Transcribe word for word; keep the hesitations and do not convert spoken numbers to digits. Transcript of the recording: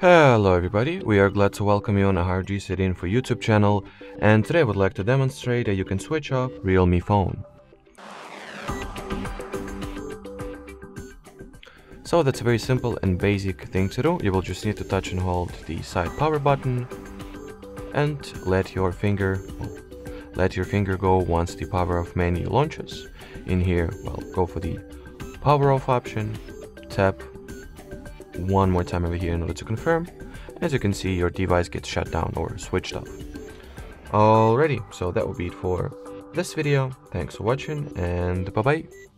Hello everybody, we are glad to welcome you on our HardReset.Info YouTube channel, and today I would like to demonstrate that you can switch off Realme phone. So that's a very simple and basic thing to do. You will just need to touch and hold the side power button and let your finger let your finger go once the power off menu launches. In here, well, go for the power off option, tap one more time over here in order to confirm. As you can see, your device gets shut down or switched off. Alrighty, so that will be it for this video. Thanks for watching, and bye bye.